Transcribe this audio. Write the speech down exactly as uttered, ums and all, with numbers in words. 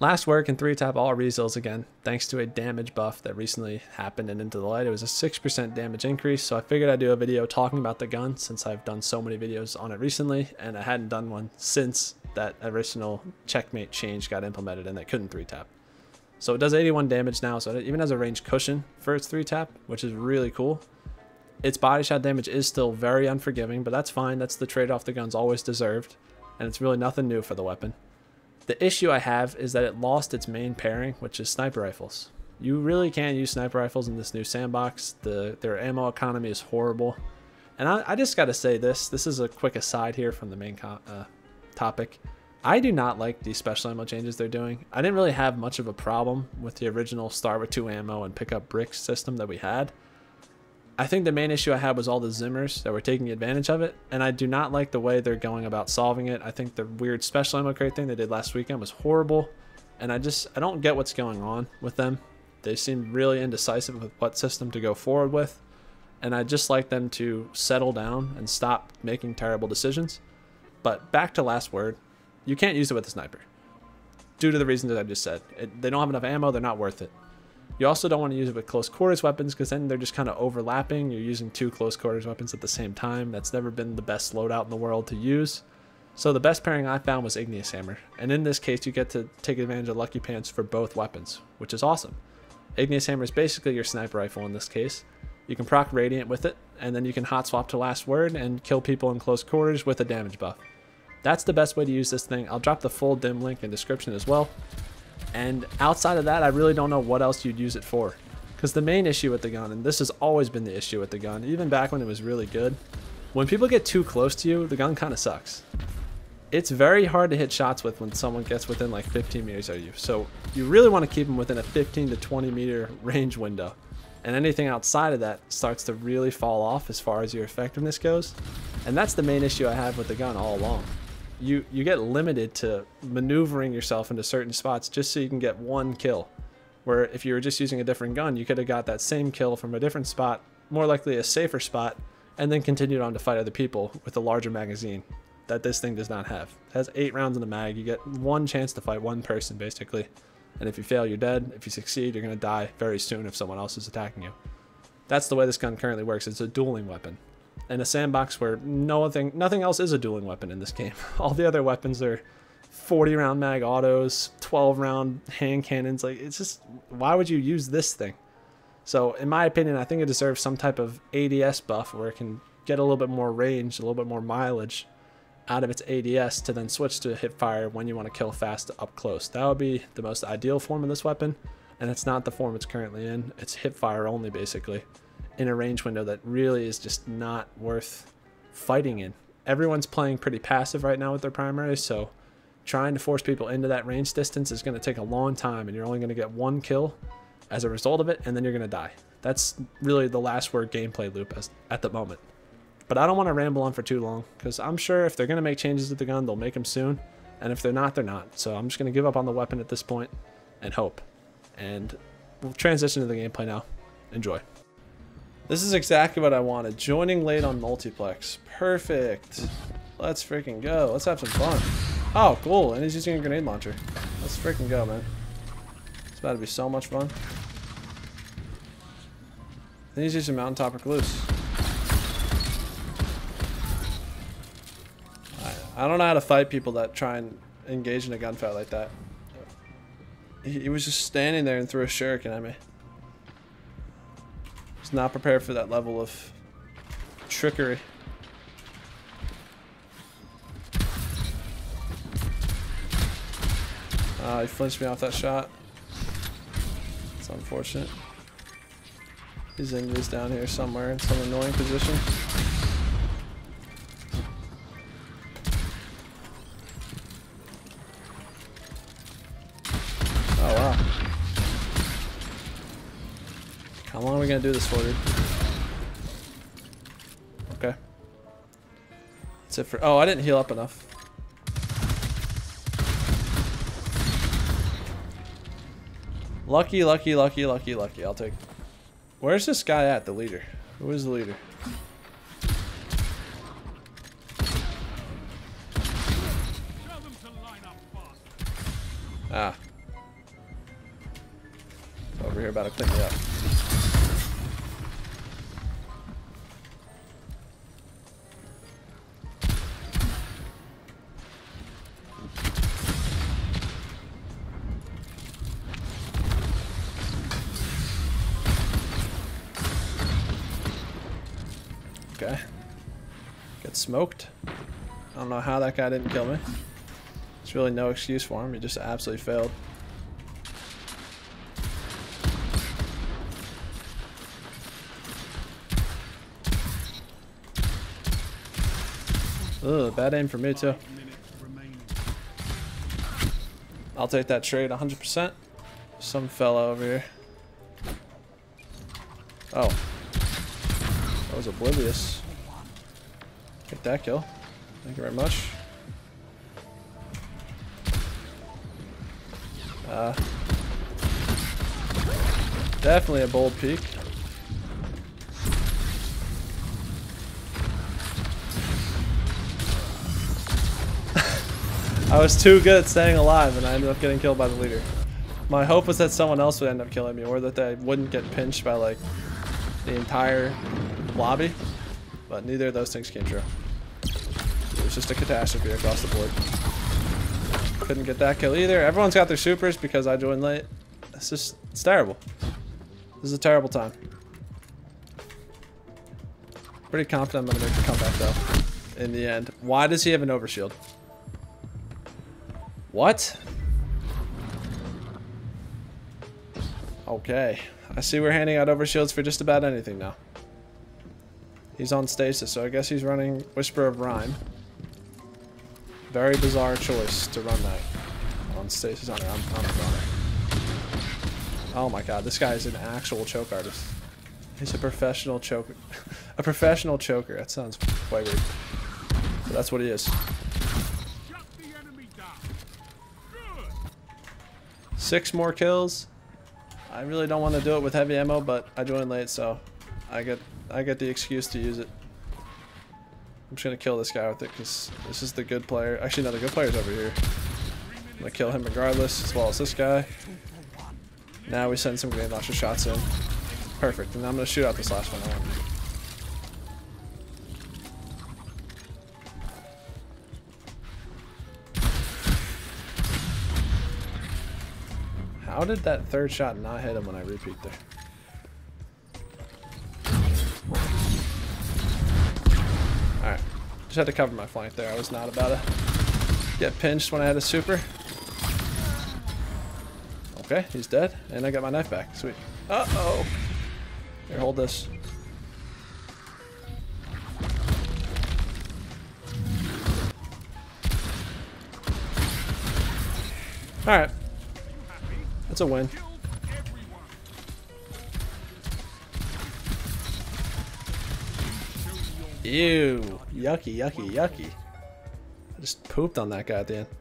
Last Word can three-tap all reseals again, thanks to a damage buff that recently happened in Into the Light. It was a six percent damage increase, so I figured I'd do a video talking about the gun since I've done so many videos on it recently, and I hadn't done one since that original checkmate change got implemented and they couldn't three-tap. So it does eighty-one damage now, so it even has a range cushion for its three-tap, which is really cool. Its body shot damage is still very unforgiving, but that's fine. That's the trade-off the gun's always deserved, and it's really nothing new for the weapon. The issue I have is that it lost its main pairing, which is sniper rifles. You really can't use sniper rifles in this new sandbox. The, their ammo economy is horrible. And I, I just gotta say this, this is a quick aside here from the main uh, topic. I do not like these special ammo changes they're doing. I didn't really have much of a problem with the original start with two ammo and pick up bricks system that we had. I think the main issue I had was all the Zimmers that were taking advantage of it, and I do not like the way they're going about solving it. I think the weird special ammo crate thing they did last weekend was horrible, and I just I don't get what's going on with them. They seem really indecisive with what system to go forward with, and I just like them to settle down and stop making terrible decisions. But back to Last Word, you can't use it with a sniper due to the reasons that I just said. It, they don't have enough ammo, they're not worth it. You also don't want to use it with close quarters weapons because then they're just kind of overlapping. You're using two close quarters weapons at the same time. That's never been the best loadout in the world to use. So the best pairing I found was Igneous Hammer. And in this case, you get to take advantage of Lucky Pants for both weapons, which is awesome. Igneous Hammer is basically your sniper rifle in this case. You can proc Radiant with it, and then you can hot swap to Last Word and kill people in close quarters with a damage buff. That's the best way to use this thing. I'll drop the full D I M link in the description as well. And outside of that, I really don't know what else you'd use it for. Because the main issue with the gun, and this has always been the issue with the gun, even back when it was really good, when people get too close to you, the gun kind of sucks. It's very hard to hit shots with when someone gets within like fifteen meters of you. So you really want to keep them within a fifteen to twenty meter range window. And anything outside of that starts to really fall off as far as your effectiveness goes. And that's the main issue I have with the gun all along. You, you get limited to maneuvering yourself into certain spots just so you can get one kill. Where if you were just using a different gun, you could have got that same kill from a different spot, more likely a safer spot, and then continued on to fight other people with a larger magazine that this thing does not have. It has eight rounds in the mag. You get one chance to fight one person, basically. And if you fail, you're dead. If you succeed, you're going to die very soon if someone else is attacking you. That's the way this gun currently works. It's a dueling weapon. In a sandbox where nothing, nothing else is a dueling weapon in this game. All the other weapons are forty round mag autos, twelve round hand cannons. Like, it's just, why would you use this thing? So in my opinion, I think it deserves some type of A D S buff where it can get a little bit more range, a little bit more mileage out of its A D S to then switch to hip fire when you want to kill fast up close. That would be the most ideal form of this weapon, and it's not the form it's currently in. It's hip fire only, basically, in a range window that really is just not worth fighting in. Everyone's playing pretty passive right now with their primaries, so trying to force people into that range distance is going to take a long time, and you're only going to get one kill as a result of it, and then you're going to die. That's really the Last Word gameplay loop as, at the moment. But I don't want to ramble on for too long, because I'm sure if they're going to make changes to the gun, they'll make them soon, and if they're not, they're not. So I'm just going to give up on the weapon at this point and hope. And we'll transition to the gameplay now. Enjoy. This is exactly what I wanted. Joining late on Multiplex. Perfect. Let's freaking go. Let's have some fun. Oh, cool. And he's using a grenade launcher. Let's freaking go, man. It's about to be so much fun. And he's using Mountaintop Recluse. I, I don't know how to fight people that try and engage in a gunfight like that. He, he was just standing there and threw a shuriken at me. Not prepared for that level of trickery. Uh, he flinched me off that shot. It's unfortunate. His enemy's down here somewhere in some annoying position. Oh wow. How long are we gonna do this for, dude? Okay. That's it for. Oh, I didn't heal up enough. Lucky, lucky, lucky, lucky, lucky. I'll take. Where's this guy at? The leader. Who is the leader? Ah. over here about to clean me up. Okay. Get smoked. I don't know how that guy didn't kill me. There's really no excuse for him. He just absolutely failed. Ugh, bad aim for me too. I'll take that trade one hundred percent. Some fella over here. Oh. That was oblivious. Take that kill. Thank you very much. Uh, definitely a bold peek. I was too good at staying alive and I ended up getting killed by the leader. My hope was that someone else would end up killing me, or that they wouldn't get pinched by like the entire lobby, but neither of those things came true. It was just a catastrophe across the board. Couldn't get that kill either. Everyone's got their supers because I joined late. It's just, it's terrible. This is a terrible time. Pretty confident I'm gonna make the comeback though, in the end. Why does he have an overshield? What? Okay. I see we're handing out overshields for just about anything now. He's on stasis, so I guess he's running Whisper of Rhyme. Very bizarre choice to run that on stasis on it. I'm, I'm a runner. Oh my god, this guy is an actual choke artist. He's a professional choker. A professional choker. That sounds quite weird. But that's what he is. Six more kills. I really don't want to do it with heavy ammo, but I joined late, so I get I get the excuse to use it. I'm just gonna kill this guy with it because this is the good player. Actually, no, the good player's over here. I'm gonna kill him regardless, as well as this guy. Now we send some grenade launcher shots in. Perfect, and I'm gonna shoot out this last one. I want. How did that third shot not hit him when I repeat there? Alright. Just had to cover my flank there. I was not about to get pinched when I had a super. Okay, he's dead. And I got my knife back. Sweet. Uh-oh. Here, hold this. Alright. That's a win. Ew. Yucky, yucky, yucky. I just pooped on that guy at the end.